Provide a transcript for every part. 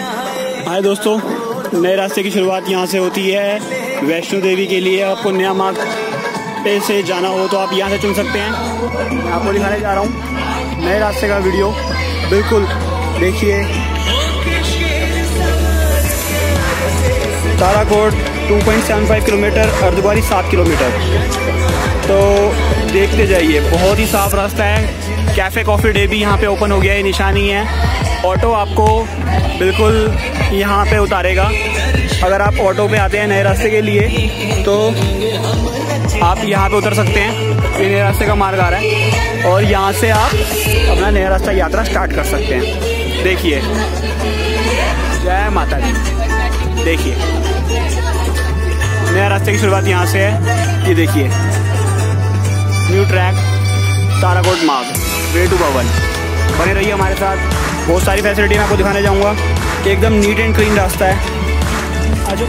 हाय दोस्तों, नए रास्ते की शुरुआत यहाँ से होती है वैष्णो देवी के लिए। आपको नया मार्ग पे से जाना हो तो आप यहाँ से चुन सकते हैं। आपको दिखाने जा रहा हूँ नए रास्ते का वीडियो, बिल्कुल देखिए। Tarakot 2.75 kilometre, Ardhkuwari 7 kilometre. तो देखते जाइए, बहुत ही साफ रास्ता है। कैफ़े कॉफ़ी डे भी यहाँ पे ओपन हो गया है, निशानी है। ऑटो आपको बिल्कुल यहाँ पे उतारेगा। अगर आप ऑटो पे आते हैं नए रास्ते के लिए तो आप यहाँ पे उतर सकते हैं। ये नए रास्ते का मार्ग आ रहा है और यहाँ से आप अपना नया रास्ता यात्रा स्टार्ट कर सकते हैं। देखिए, जय माता दी। देखिए, नया रास्ते की शुरुआत यहाँ से है। ये देखिए, न्यू ट्रैक ताराकोट मार्ग वे टू भवन। बने रहिए हमारे साथ, बहुत सारी फैसिलिटी मैं आपको दिखाने जाऊँगा। एकदम नीट एंड क्लीन रास्ता है। आज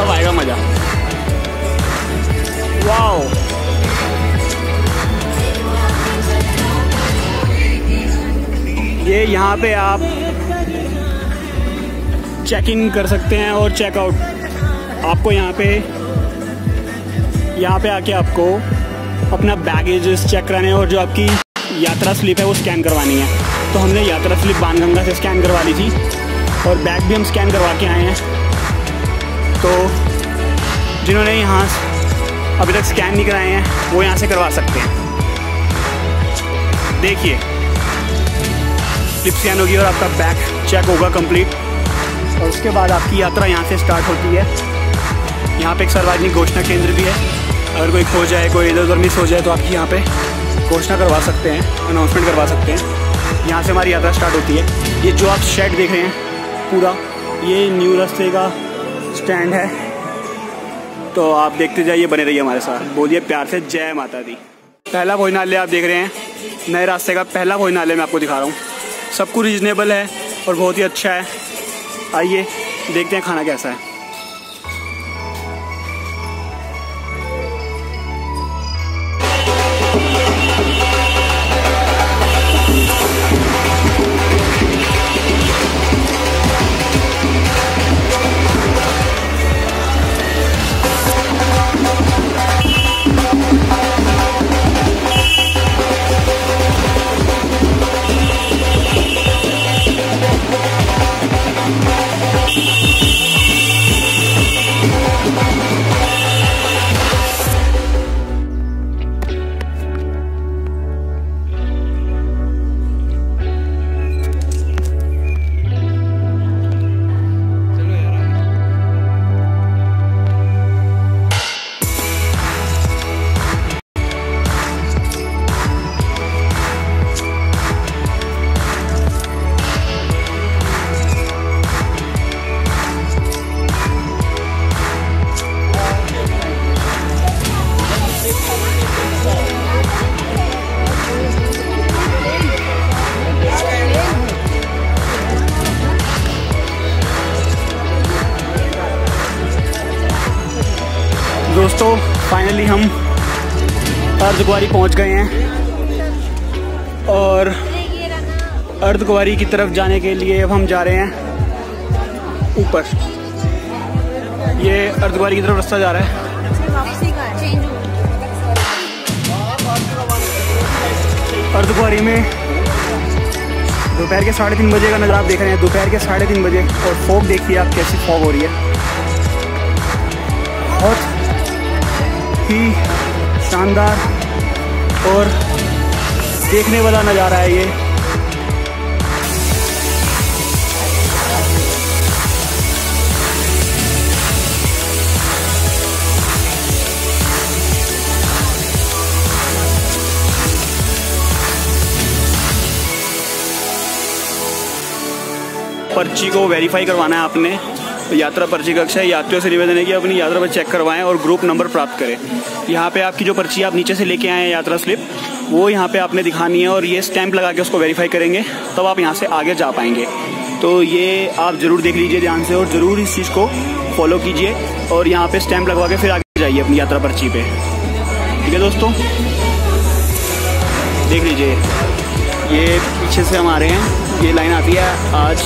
अब आएगा मजा। वाओ, ये यहाँ पे आप चेक इन कर सकते हैं और चेकआउट। आपको यहाँ पे आके आपको अपना बैगेजेस चेक कराने हैं और जो आपकी यात्रा स्लिप है वो स्कैन करवानी है। तो हमने यात्रा स्लिप बाणगंगा से स्कैन करवा ली थी और बैग भी हम स्कैन करवा के आए हैं। तो जिन्होंने यहाँ अभी तक स्कैन नहीं कराए हैं वो यहाँ से करवा सकते हैं। देखिए, स्लिप स्कैन होगी और आपका बैग चेक होगा कंप्लीट, और उसके बाद आपकी यात्रा यहाँ से स्टार्ट होती है। यहाँ पे एक सार्वजनिक घोषणा केंद्र भी है। अगर कोई खो जाए, कोई इधर उधर मिस हो जाए तो आप यहाँ पे घोषणा करवा सकते हैं, अनाउंसमेंट करवा सकते हैं। यहाँ से हमारी यात्रा स्टार्ट होती है। ये जो आप शेड देख रहे हैं पूरा, ये न्यू रास्ते का स्टैंड है। तो आप देखते जाइए, बने रहिए हमारे साथ। बोलिए प्यार से जय माता दी। पहला भोजनालय आप देख रहे हैं, नए रास्ते का पहला भोजनालय मैं आपको दिखा रहा हूँ। सब कुछ रीजनेबल है और बहुत ही अच्छा है। आइए देखते हैं खाना कैसा है। दोस्तों, फाइनली हम अर्धकुंवारी पहुंच गए हैं और अर्धकुंवारी की तरफ जाने के लिए अब हम जा रहे हैं ऊपर। ये अर्धकुंवारी की तरफ रास्ता जा रहा है। अर्धकुंवारी में दोपहर के 3:30 बजे का नज़ारा आप देख रहे हैं। दोपहर के 3:30 बजे, और फॉग देखिए आप कैसी फॉग हो रही है। बहुत शानदार और देखने वाला नज़ारा है ये। पर्ची को वेरीफाई करवाना है आपने। यात्रा पर्ची कक्ष है। यात्रियों से निवेदन है कि अपनी यात्रा पर चेक करवाएं और ग्रुप नंबर प्राप्त करें। यहाँ पे आपकी जो पर्ची आप नीचे से लेके आए हैं यात्रा स्लिप, वो यहाँ पे आपने दिखानी है और ये स्टैंप लगा के उसको वेरीफाई करेंगे, तब आप यहाँ से आगे जा पाएंगे। तो ये आप ज़रूर देख लीजिए ध्यान से और ज़रूर इस चीज़ को फॉलो कीजिए और यहाँ पे स्टैंप लगवा के फिर आगे जाइए अपनी यात्रा पर्ची पे। ठीक है दोस्तों, देख लीजिए ये पीछे से हम आ रहे हैं, ये लाइन आती है, आज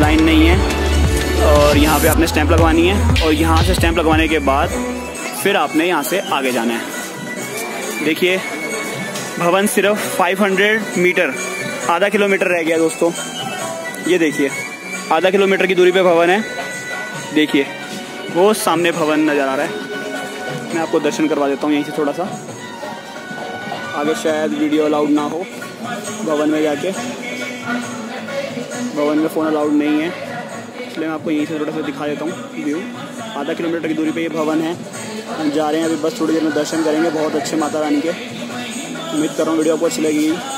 लाइन नहीं है और यहाँ पे आपने स्टैंप लगवानी है और यहाँ से स्टैंप लगवाने के बाद फिर आपने यहाँ से आगे जाना है। देखिए भवन सिर्फ 500 मीटर, आधा किलोमीटर रह गया दोस्तों। ये देखिए आधा किलोमीटर की दूरी पे भवन है, देखिए वो सामने भवन नज़र आ रहा है। मैं आपको दर्शन करवा देता हूँ यहीं से थोड़ा सा आगे, शायद वीडियो अलाउड ना हो भवन में जाके, भवन में फ़ोन अलाउड नहीं है, इसलिए मैं आपको यहीं से थोड़ा सा दिखा देता हूँ व्यू। आधा किलोमीटर की दूरी पे ये भवन है, हम जा रहे हैं अभी, बस थोड़ी देर में दर्शन करेंगे बहुत अच्छे माता रानी के। उम्मीद कर रहा हूँ वीडियो आपको अच्छी लगेगी।